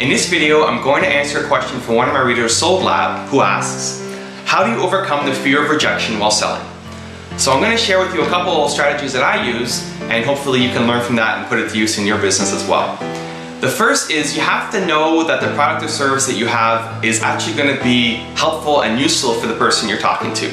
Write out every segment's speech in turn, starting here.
In this video, I'm going to answer a question from one of my readers, Sold Lab, who asks, how do you overcome the fear of rejection while selling? So I'm going to share with you a couple of strategies that I use, and hopefully you can learn from that and put it to use in your business as well. The first is you have to know that the product or service that you have is actually going to be helpful and useful for the person you're talking to.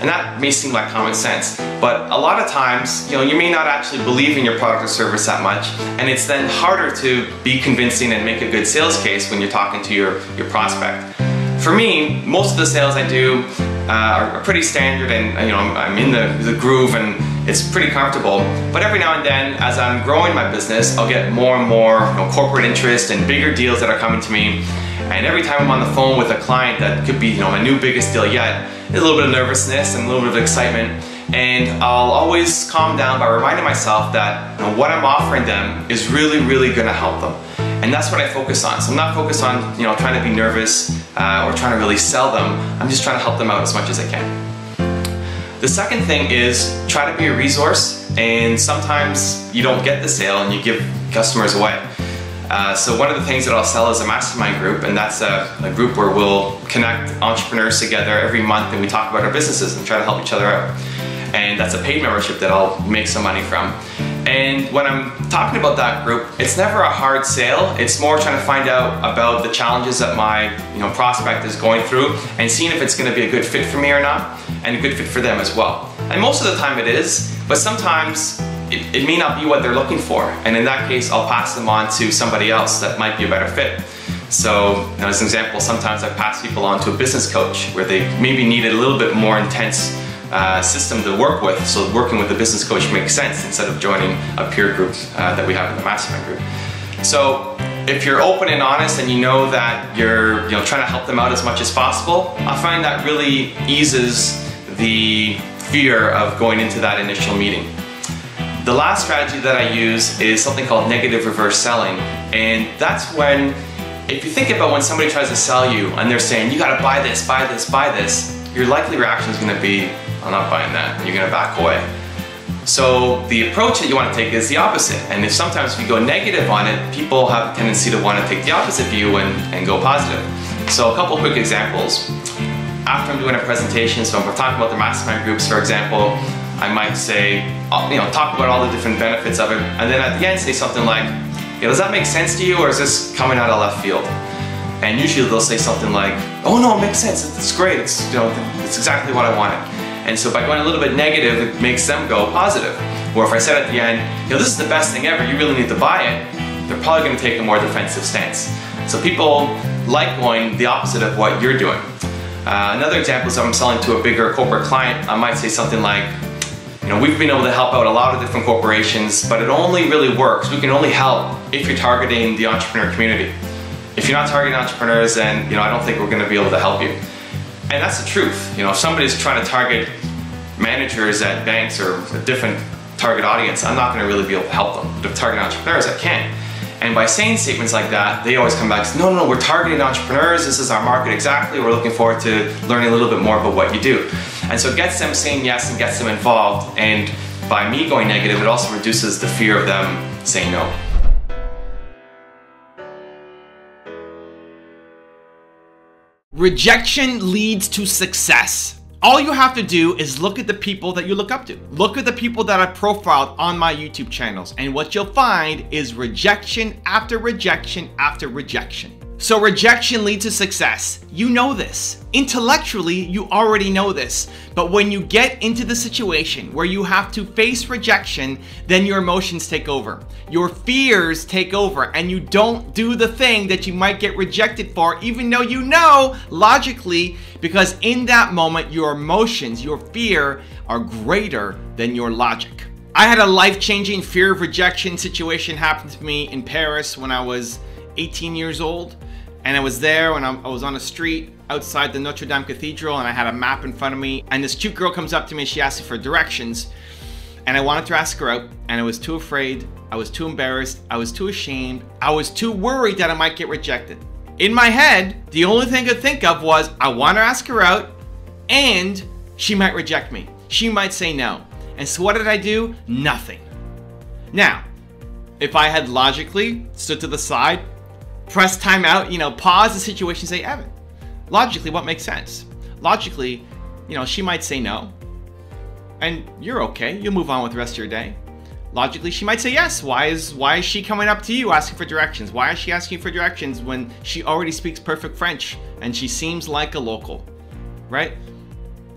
And that may seem like common sense, but a lot of times, you may not actually believe in your product or service that much, and it's then harder to be convincing and make a good sales case when you're talking to your prospect. For me, most of the sales I do are pretty standard, and I'm in the groove and it's pretty comfortable. But every now and then, as I'm growing my business, I'll get more and more corporate interest and bigger deals that are coming to me. And every time I'm on the phone with a client that could be my new biggest deal yet, there's a little bit of nervousness and a little bit of excitement. And I'll always calm down by reminding myself that what I'm offering them is really, really going to help them. And that's what I focus on. So I'm not focused on trying to be nervous or trying to really sell them. I'm just trying to help them out as much as I can. The second thing is try to be a resource, and sometimes you don't get the sale and you give customers away. So one of the things that I'll sell is a mastermind group, and that's a group where we'll connect entrepreneurs together every month and we talk about our businesses and try to help each other out. And that's a paid membership that I'll make some money from. And when I'm talking about that group, it's never a hard sale. It's more trying to find out about the challenges that my prospect is going through and seeing if it's going to be a good fit for me or not, and a good fit for them as well. And most of the time it is, but sometimes it may not be what they're looking for. And in that case, I'll pass them on to somebody else that might be a better fit. So as an example, sometimes I pass people on to a business coach where they maybe need a little bit more intense system to work with, so working with a business coach makes sense instead of joining a peer group that we have in the mastermind group. So if you're open and honest and you know that you're trying to help them out as much as possible, I find that really eases the fear of going into that initial meeting. The last strategy that I use is something called negative reverse selling, and that's when, if you think about when somebody tries to sell you and they're saying, you gotta buy this, buy this, buy this, your likely reaction is gonna be, I'm not buying that, and you're gonna back away. So the approach that you wanna take is the opposite, and if sometimes if you go negative on it, people have a tendency to wanna take the opposite view and go positive. So a couple quick examples. After I'm doing a presentation, so if we're talking about the mastermind groups, for example, I might say, talk about all the different benefits of it, and then at the end say something like, does that make sense to you, or is this coming out of left field? And usually they'll say something like, oh no, it makes sense, it's great, it's exactly what I wanted. And so by going a little bit negative, it makes them go positive. Or if I said at the end, this is the best thing ever, you really need to buy it, they're probably going to take a more defensive stance. So people like going the opposite of what you're doing. Another example is if I'm selling to a bigger corporate client, I might say something like, we've been able to help out a lot of different corporations, but it only really works, we can only help if you're targeting the entrepreneur community. If you're not targeting entrepreneurs, then I don't think we're going to be able to help you. And that's the truth. If somebody's trying to target managers at banks or a different target audience, I'm not going to really be able to help them. But if targeting entrepreneurs, I can. And by saying statements like that, they always come back and say, no, no, no, we're targeting entrepreneurs, this is our market exactly, we're looking forward to learning a little bit more about what you do. And so it gets them saying yes and gets them involved, and by me going negative, it also reduces the fear of them saying no. Rejection leads to success. All you have to do is look at the people that you look up to. Look at the people that I profiled on my YouTube channels, and what you'll find is rejection after rejection after rejection. So rejection leads to success. You know this. Intellectually, you already know this. But when you get into the situation where you have to face rejection, then your emotions take over. Your fears take over, and you don't do the thing that you might get rejected for, even though you know logically, because in that moment, your emotions, your fear are greater than your logic. I had a life-changing fear of rejection situation happen to me in Paris when I was 18 years old. And I was there when I was on a street outside the Notre Dame Cathedral, and I had a map in front of me, and this cute girl comes up to me and she asked me for directions, and I wanted to ask her out, and I was too afraid, I was too embarrassed, I was too ashamed, I was too worried that I might get rejected. In my head, the only thing I could think of was, I want to ask her out and she might reject me. She might say no. And so what did I do? Nothing. Now, if I had logically stood to the side, press timeout, you know, pause the situation, say, Evan, logically, what makes sense? Logically, you know, she might say no, and you're okay, you'll move on with the rest of your day. Logically, she might say yes. Why is she coming up to you asking for directions? Why is she asking for directions when she already speaks perfect French and she seems like a local, right?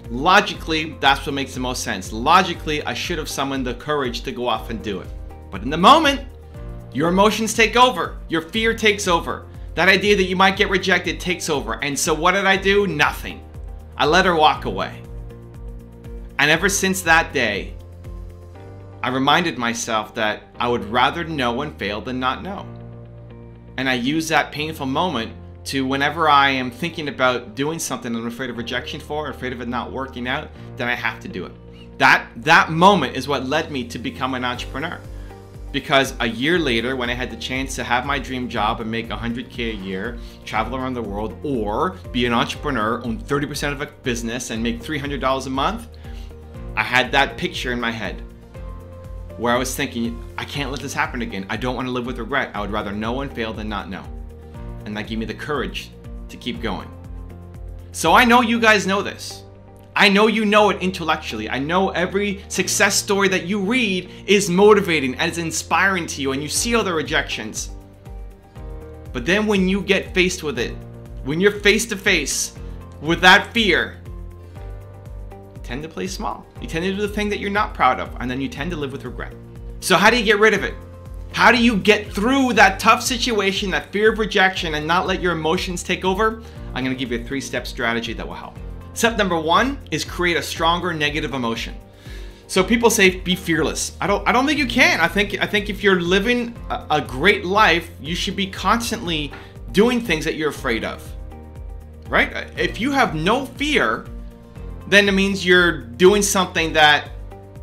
Logically, that's what makes the most sense. Logically, I should have summoned the courage to go off and do it. But in the moment, your emotions take over. Your fear takes over. That idea that you might get rejected takes over. And so what did I do? Nothing. I let her walk away. And ever since that day, I reminded myself that I would rather know and fail than not know. And I use that painful moment to, whenever I am thinking about doing something I'm afraid of rejection for, afraid of it not working out, then I have to do it. That moment is what led me to become an entrepreneur. Because a year later, when I had the chance to have my dream job and make 100K a year, travel around the world, or be an entrepreneur, own 30% of a business and make $300 a month, I had that picture in my head, where I was thinking, I can't let this happen again. I don't want to live with regret. I would rather know and fail than not know. And that gave me the courage to keep going. So I know you guys know this. I know you know it intellectually. I know every success story that you read is motivating and is inspiring to you, and you see all the rejections. But then when you get faced with it, when you're face to face with that fear, tend to play small. You tend to do the thing that you're not proud of, and then you tend to live with regret. So how do you get rid of it? How do you get through that tough situation, that fear of rejection, and not let your emotions take over? I'm gonna give you a three-step strategy that will help. Step number one is create a stronger negative emotion. So people say, be fearless. I don't think you can. I think if you're living a great life, you should be constantly doing things that you're afraid of, right? If you have no fear, then it means you're doing something that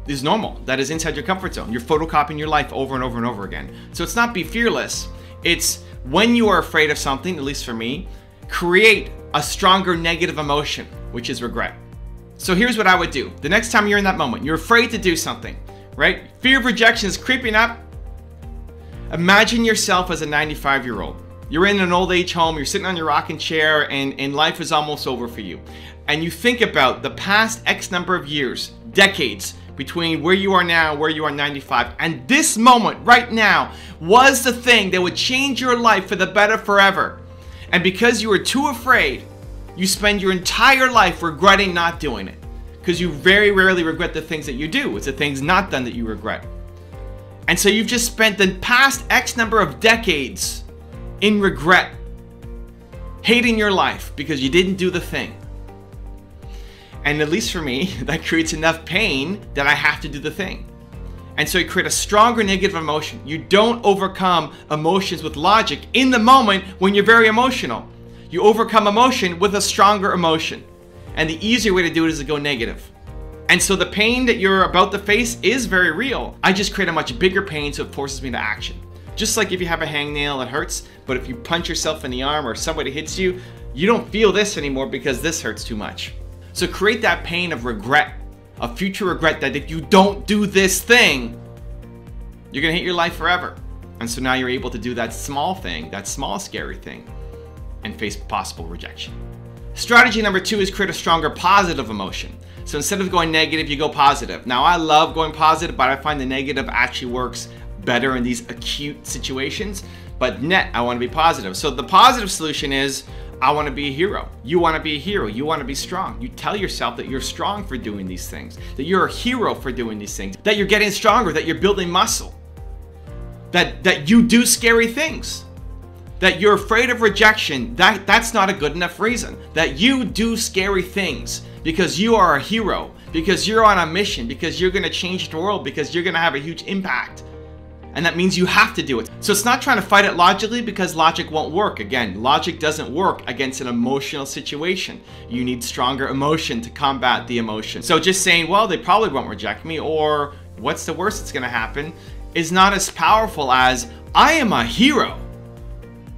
is normal, that is inside your comfort zone. You're photocopying your life over and over and over again. So it's not be fearless. It's when you are afraid of something, at least for me, create a stronger negative emotion, which is regret. So here's what I would do. The next time you're in that moment, you're afraid to do something, right? Fear of rejection is creeping up. Imagine yourself as a 95-year-old. You're in an old age home, you're sitting on your rocking chair, and life is almost over for you. And you think about the past X number of years, decades, between where you are now and where you are 95. And this moment right now was the thing that would change your life for the better forever. And because you were too afraid, you spend your entire life regretting not doing it. Because you very rarely regret the things that you do. It's the things not done that you regret. And so you've just spent the past X number of decades in regret, hating your life because you didn't do the thing. And at least for me, that creates enough pain that I have to do the thing. And so you create a stronger negative emotion. You don't overcome emotions with logic in the moment when you're very emotional. You overcome emotion with a stronger emotion. And the easier way to do it is to go negative. And so the pain that you're about to face is very real. I just create a much bigger pain, so it forces me to action. Just like if you have a hangnail, it hurts, but if you punch yourself in the arm or somebody hits you, you don't feel this anymore because this hurts too much. So create that pain of regret, a future regret that if you don't do this thing, you're gonna hate your life forever. And so now you're able to do that small thing, that small scary thing, and face possible rejection. Strategy number two is create a stronger positive emotion. So instead of going negative, you go positive. Now I love going positive, but I find the negative actually works better in these acute situations, but I wanna be positive. So the positive solution is, I want to be a hero. You want to be a hero. You want to be strong. You tell yourself that you're strong for doing these things, that you're a hero for doing these things, that you're getting stronger, that you're building muscle, that you do scary things, that you're afraid of rejection. That's not a good enough reason, that you do scary things because you are a hero, because you're on a mission, because you're going to change the world, because you're going to have a huge impact. And that means you have to do it. So it's not trying to fight it logically because logic won't work. Again, logic doesn't work against an emotional situation. You need stronger emotion to combat the emotion. So just saying, well, they probably won't reject me, or what's the worst that's gonna happen, is not as powerful as, I am a hero.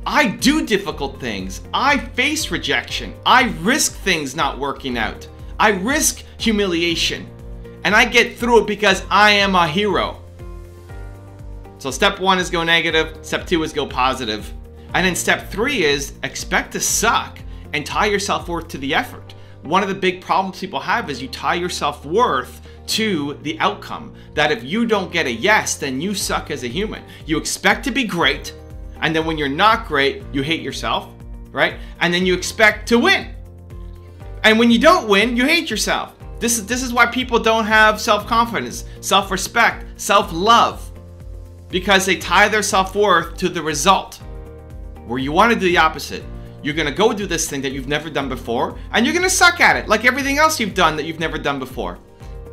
I do difficult things. I face rejection. I risk things not working out. I risk humiliation. And I get through it because I am a hero. So step one is go negative, step two is go positive. And then step 3 is expect to suck and tie your self-worth to the effort. One of the big problems people have is you tie your self-worth to the outcome. That if you don't get a yes, then you suck as a human. You expect to be great, and then when you're not great, you hate yourself, right? And then you expect to win. And when you don't win, you hate yourself. This is why people don't have self-confidence, self-respect, self-love, because they tie their self-worth to the result. Where you want to do the opposite. You're going to go do this thing that you've never done before, and you're going to suck at it, like everything else you've done that you've never done before.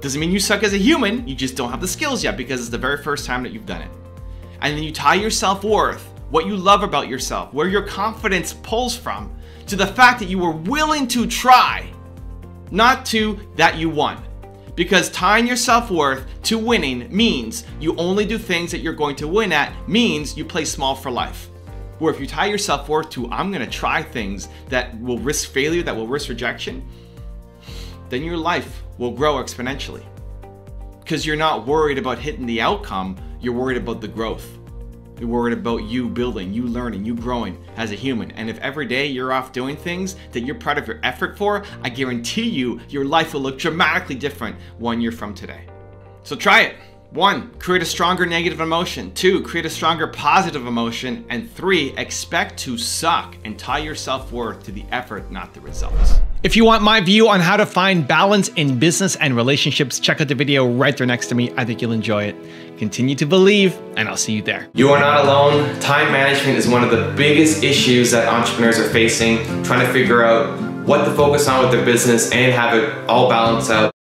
Doesn't mean you suck as a human, you just don't have the skills yet because it's the very first time that you've done it. And then you tie your self-worth, what you love about yourself, where your confidence pulls from, to the fact that you were willing to try, not to that you won. Because tying your self-worth to winning means you only do things that you're going to win at, means you play small for life. Where if you tie your self-worth to, I'm gonna try things that will risk failure, that will risk rejection, then your life will grow exponentially. Because you're not worried about hitting the outcome, you're worried about the growth. You're worried about you building, you learning, you growing as a human. And if every day you're off doing things that you're proud of your effort for, I guarantee you, your life will look dramatically different one year from today. So try it. 1, create a stronger negative emotion. 2, create a stronger positive emotion. And 3, expect to suck and tie your self-worth to the effort, not the results. If you want my view on how to find balance in business and relationships, check out the video right there next to me. I think you'll enjoy it. Continue to believe, and I'll see you there. You are not alone. Time management is one of the biggest issues that entrepreneurs are facing, trying to figure out what to focus on with their business and have it all balanced out.